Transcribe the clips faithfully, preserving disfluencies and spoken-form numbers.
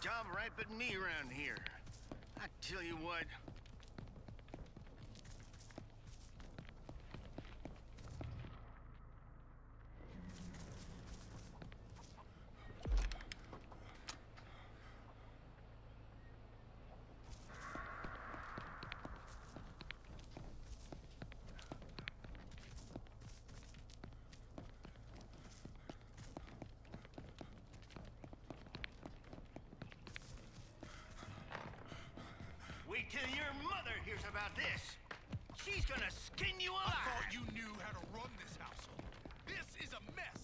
job right but me around here. I tell you what. Wait till your mother hears about this. She's gonna skin you alive. I thought you knew how to run this household. This is a mess.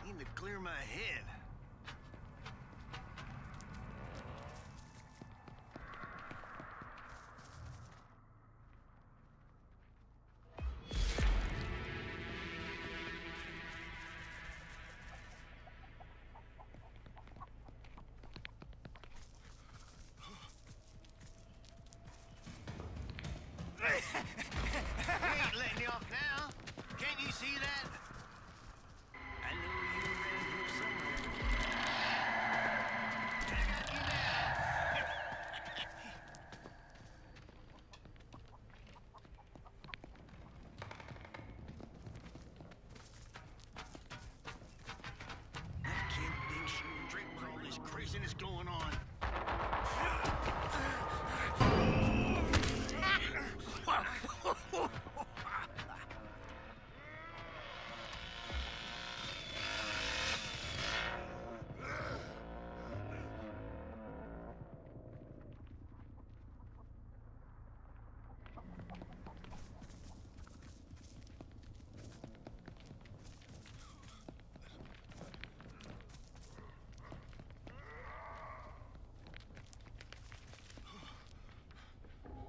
I need to clear my head. Ain't letting you off now. Can't you see that? Craziness going on.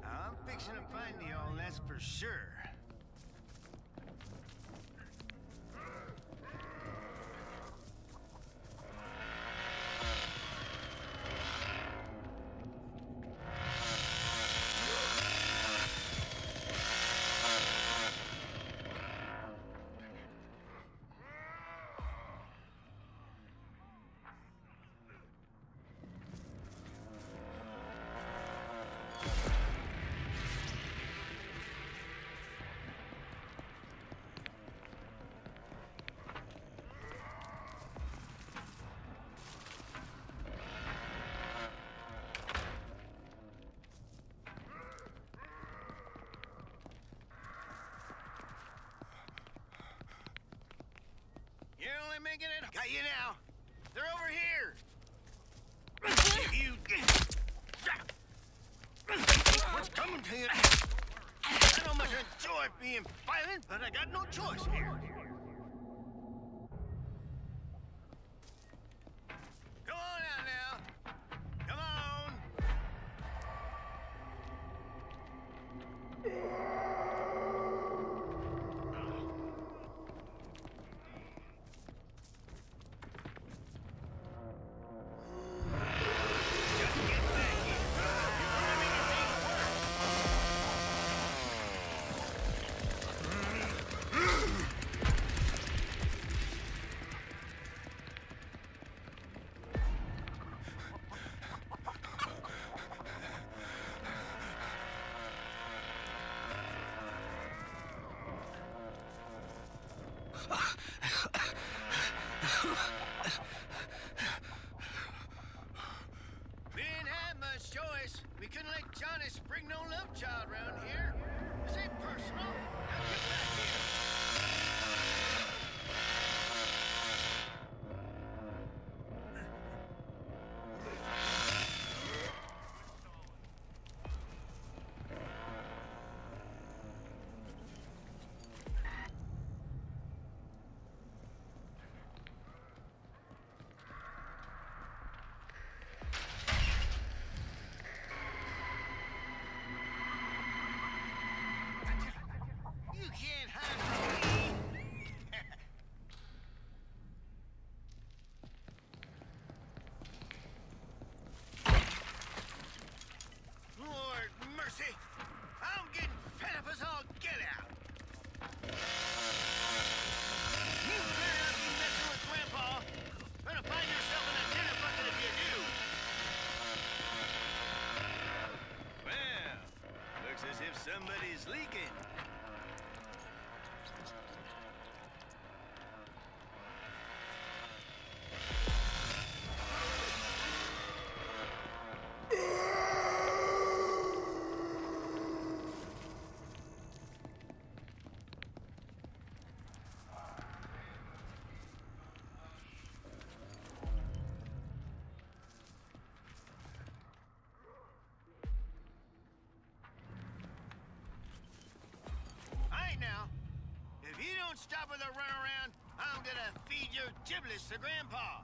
I'm fixing to find you all, that's for sure. You're only making it. Got you now. They're over here. You. What's coming to you? I don't much enjoy being violent, but I got no choice here. Come on out now. Come on. We didn't have much choice. We couldn't let Johnny spring no love child around here. This ain't personal. Now get back Somebody's leaking. Stop with the runaround. I'm gonna feed your giblets to Grandpa.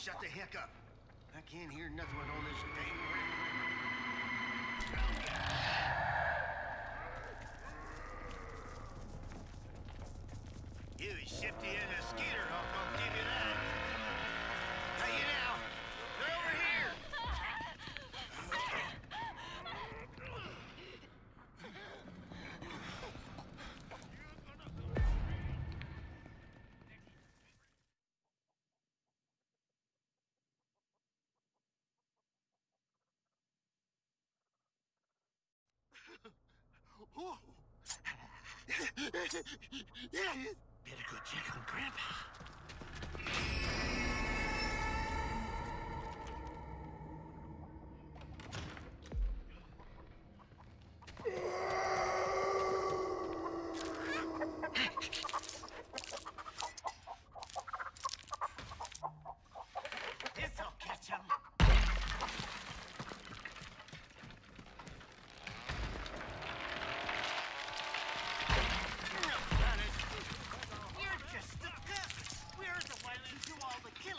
Shut the heck up. I can't hear nothing with all this dang racket. You is shifty and a skeeter hawk, I'll give you that. Tell you now, they're over here. Oh. Better go check on Grandpa. This'll catch him. All the kids.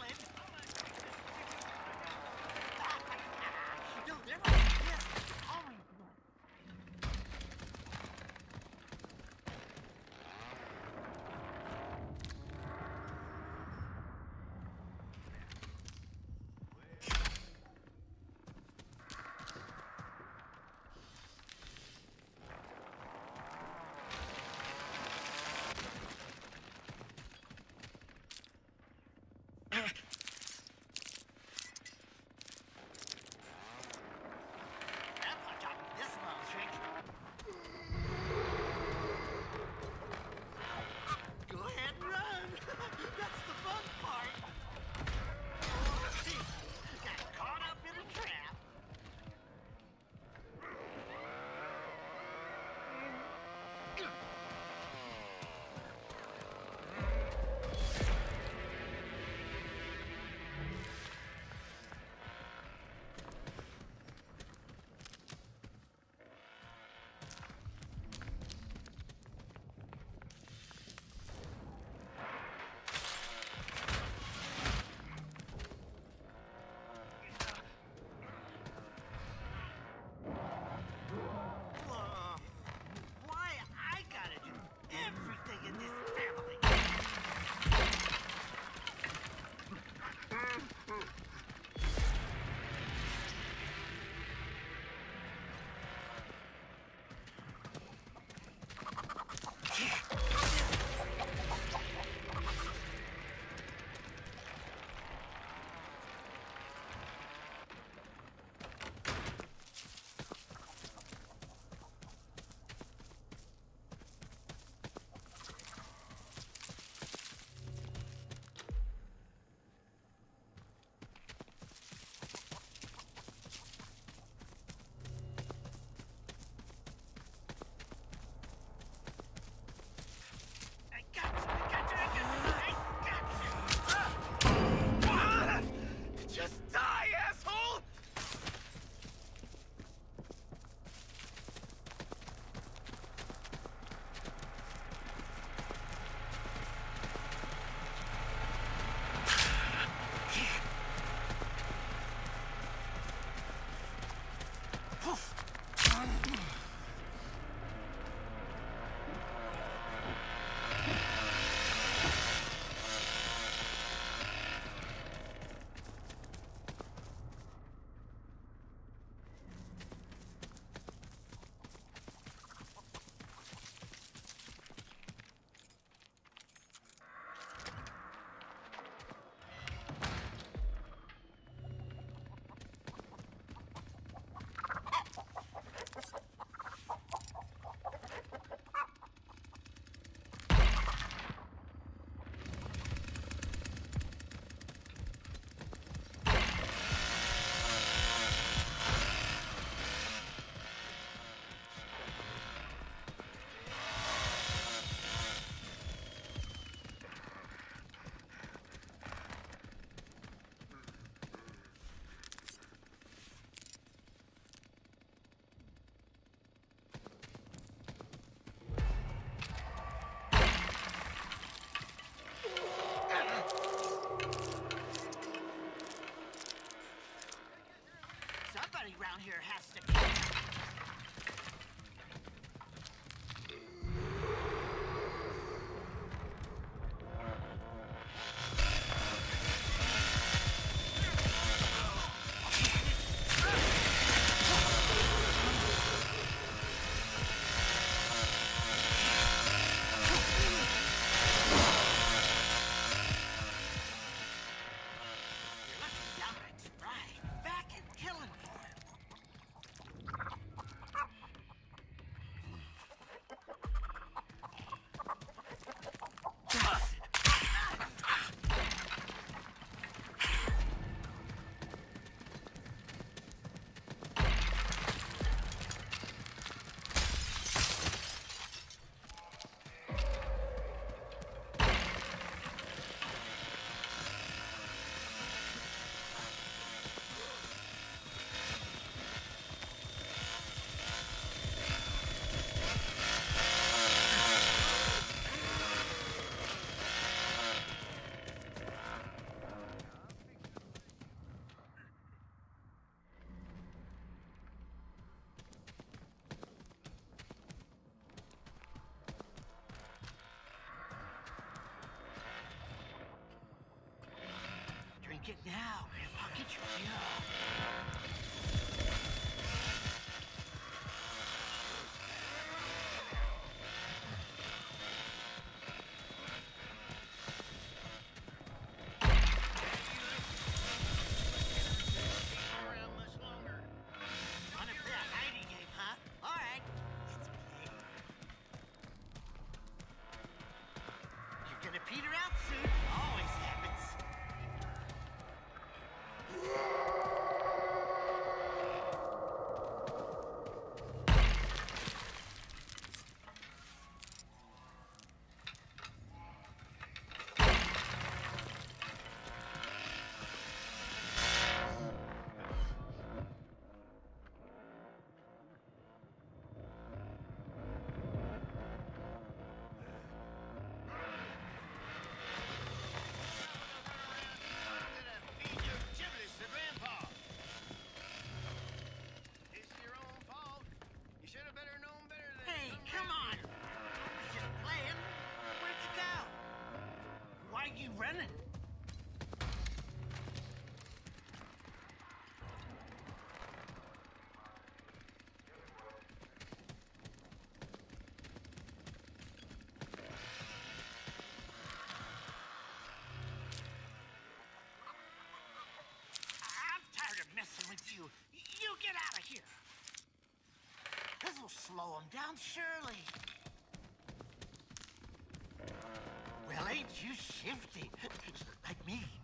You, you get out of here. This'll slow him down, surely. Well, ain't you shifty? Like me.